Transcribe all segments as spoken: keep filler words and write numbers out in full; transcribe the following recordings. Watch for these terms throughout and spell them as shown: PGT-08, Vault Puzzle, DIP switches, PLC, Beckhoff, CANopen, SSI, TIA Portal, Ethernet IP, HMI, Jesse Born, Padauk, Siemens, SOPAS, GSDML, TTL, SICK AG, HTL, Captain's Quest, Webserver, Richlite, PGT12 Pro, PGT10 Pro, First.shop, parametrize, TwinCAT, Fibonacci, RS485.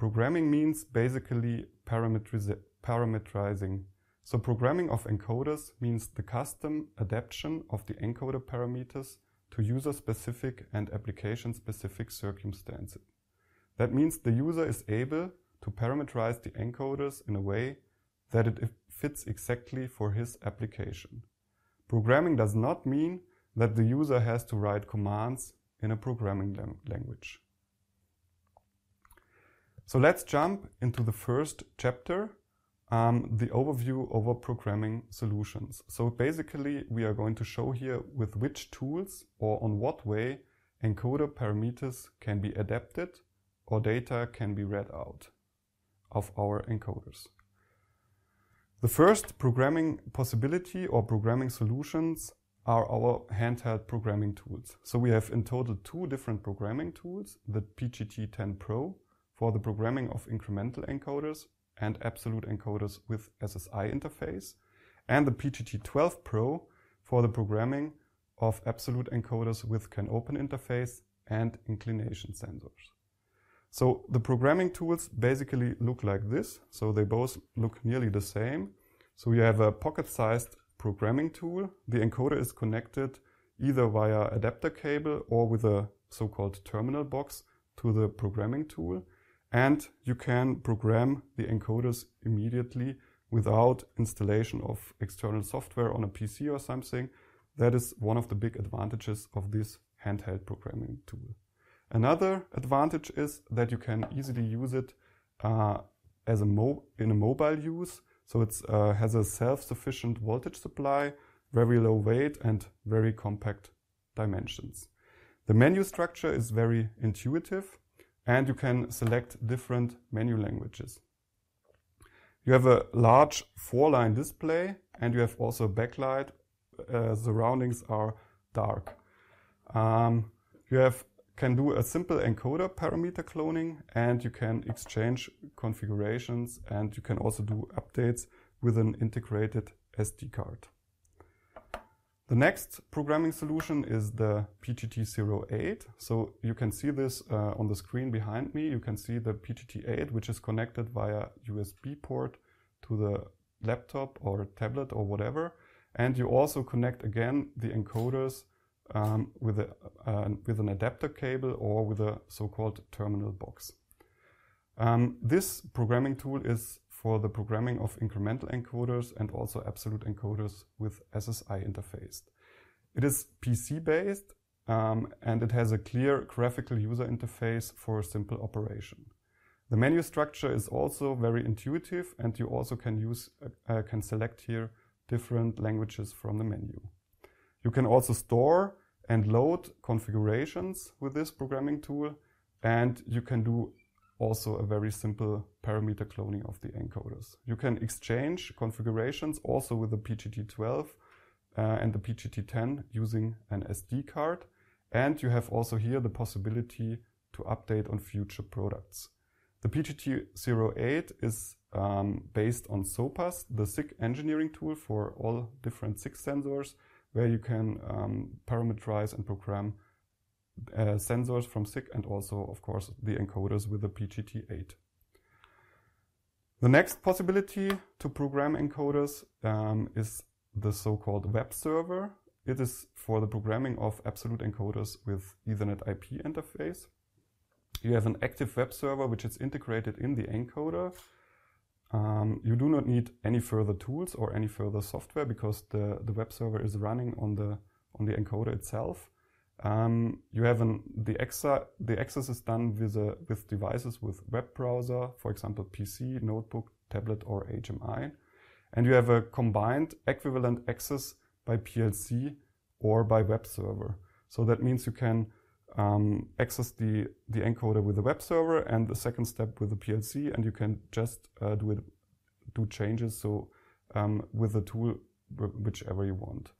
Programming means basically parametrizing. So programming of encoders means the custom adaptation of the encoder parameters to user-specific and application-specific circumstances. That means the user is able to parameterize the encoders in a way that it fits exactly for his application. Programming does not mean that the user has to write commands in a programming language. So let's jump into the first chapter, um, the overview over programming solutions. So basically we are going to show here with which tools or on what way encoder parameters can be adapted or data can be read out of our encoders. The first programming possibility or programming solutions are our handheld programming tools. So we have in total two different programming tools, the P G T ten Pro for the programming of incremental encoders and absolute encoders with S S I interface, and the P G T twelve Pro for the programming of absolute encoders with C A N open interface and inclination sensors. So the programming tools basically look like this. So they both look nearly the same. So you have a pocket-sized programming tool. The encoder is connected either via adapter cable or with a so-called terminal box to the programming tool. And you can program the encoders immediately without installation of external software on a P C or something. That is one of the big advantages of this handheld programming tool. Another advantage is that you can easily use it uh, as a mo in a mobile use. So it uh, has a self-sufficient voltage supply, very low weight and very compact dimensions. The menu structure is very intuitive and you can select different menu languages. You have a large four-line display and you have also backlight. Uh, surroundings are dark. Um, you have can do a simple encoder parameter cloning and you can exchange configurations and you can also do updates with an integrated S D card. The next programming solution is the P G T zero eight. So you can see this uh, on the screen behind me. You can see the P G T eight, which is connected via U S B port to the laptop or tablet or whatever. And you also connect again the encoders Um, with, a, uh, with an adapter cable or with a so-called terminal box. Um, this programming tool is for the programming of incremental encoders and also absolute encoders with S S I interface. It is P C-based um, and it has a clear graphical user interface for a simple operation. The menu structure is also very intuitive and you also can, use, uh, uh, can select here different languages from the menu. You can also store and load configurations with this programming tool, and you can do also a very simple parameter cloning of the encoders. You can exchange configurations also with the P G T twelve uh, and the P G T ten using an S D card, and you have also here the possibility to update on future products. The P G T zero eight is um, based on SOPAS, the S I C engineering tool for all different S I C sensors, where you can um, parameterize and program uh, sensors from S I C and also, of course, the encoders with the P G T eight. The next possibility to program encoders um, is the so-called web server. It is for the programming of absolute encoders with Ethernet I P interface. You have an active web server which is integrated in the encoder. Um, you do not need any further tools or any further software because the, the web server is running on the, on the encoder itself. Um, you have an, the, exa, the access is done with, a, with devices with web browser, for example P C, notebook, tablet or H M I. And you have a combined equivalent access by P L C or by web server. So that means you can Um, access the, the encoder with the web server and the second step with the P L C, and you can just uh, do, it, do changes so um, with the tool whichever you want.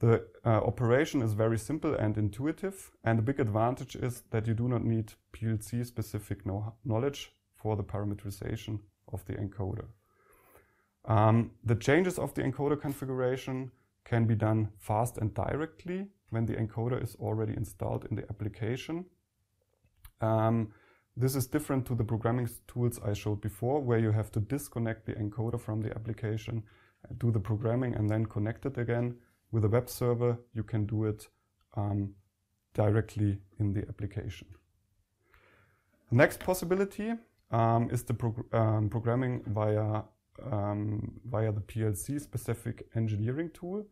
The uh, operation is very simple and intuitive, and the big advantage is that you do not need P L C specific know knowledge for the parameterization of the encoder. Um, the changes of the encoder configuration can be done fast and directly when the encoder is already installed in the application. Um, This is different to the programming tools I showed before, where you have to disconnect the encoder from the application, do the programming, and then connect it again. With a web server, you can do it um, directly in the application. The next possibility um, is the prog um, programming via, um, via the P L C-specific engineering tool.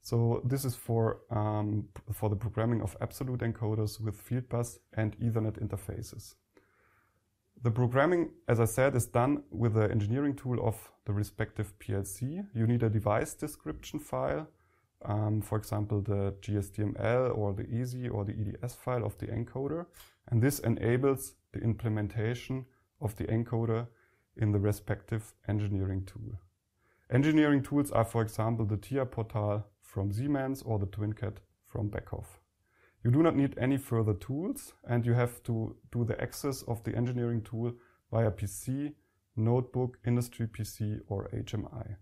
So this is for, um, for the programming of absolute encoders with field bus and Ethernet interfaces. The programming, as I said, is done with the engineering tool of the respective P L C. You need a device description file, um, for example, the G S D M L or the E A S Y or the E D S file of the encoder. And this enables the implementation of the encoder in the respective engineering tool. Engineering tools are, for example, the T I A Portal from Siemens or the TwinCAT from Beckhoff. You do not need any further tools, and you have to do the access of the engineering tool via P C, notebook, industry P C, or H M I.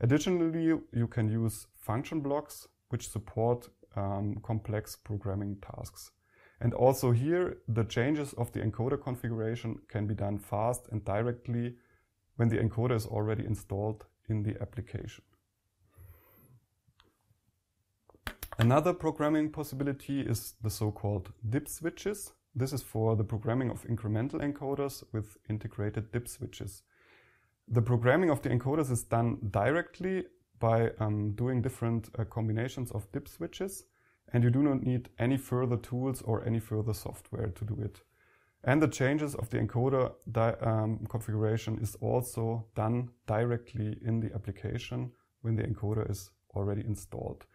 Additionally, you can use function blocks, which support um, complex programming tasks. And also here, the changes of the encoder configuration can be done fast and directly when the encoder is already installed in the application. Another programming possibility is the so-called D I P switches. This is for the programming of incremental encoders with integrated D I P switches. The programming of the encoders is done directly by um, doing different uh, combinations of D I P switches, and you do not need any further tools or any further software to do it. And the changes of the encoder um, configuration is also done directly in the application when the encoder is already installed.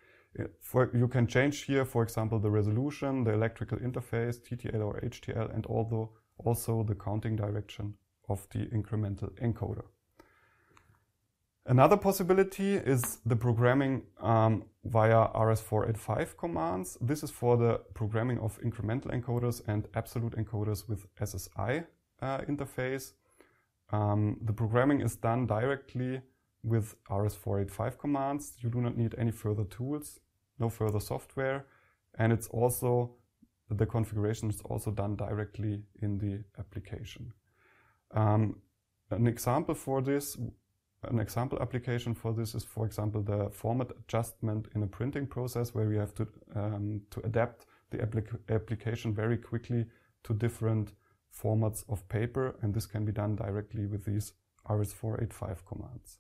For, you can change here, for example, the resolution, the electrical interface, T T L or H T L, and also, also the counting direction of the incremental encoder. Another possibility is the programming um, via R S four eighty-five commands. This is for the programming of incremental encoders and absolute encoders with S S I uh, interface. Um, the programming is done directly with R S four eighty-five commands. You do not need any further tools, no further software, and it's also, the configuration is also done directly in the application. Um, an example for this, an example application for this is, for example, the format adjustment in a printing process, where we have to, um, to adapt the applic- application very quickly to different formats of paper, and this can be done directly with these R S four eighty-five commands.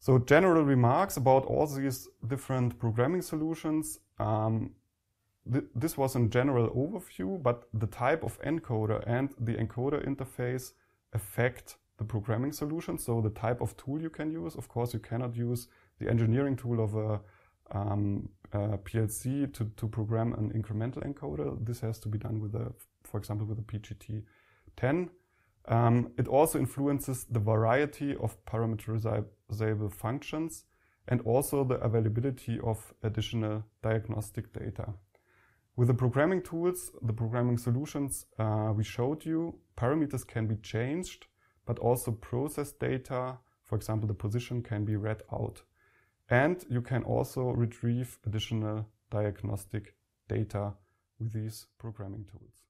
So general remarks about all these different programming solutions. Um, th this was a general overview, but the type of encoder and the encoder interface affect the programming solution. So the type of tool you can use. Of course, you cannot use the engineering tool of a, um, a P L C to, to program an incremental encoder. This has to be done with a, for example, with a P G T ten. Um, it also influences the variety of parameterizable functions and also the availability of additional diagnostic data. With the programming tools, the programming solutions uh, we showed you, parameters can be changed, but also process data, for example, the position, can be read out. And you can also retrieve additional diagnostic data with these programming tools.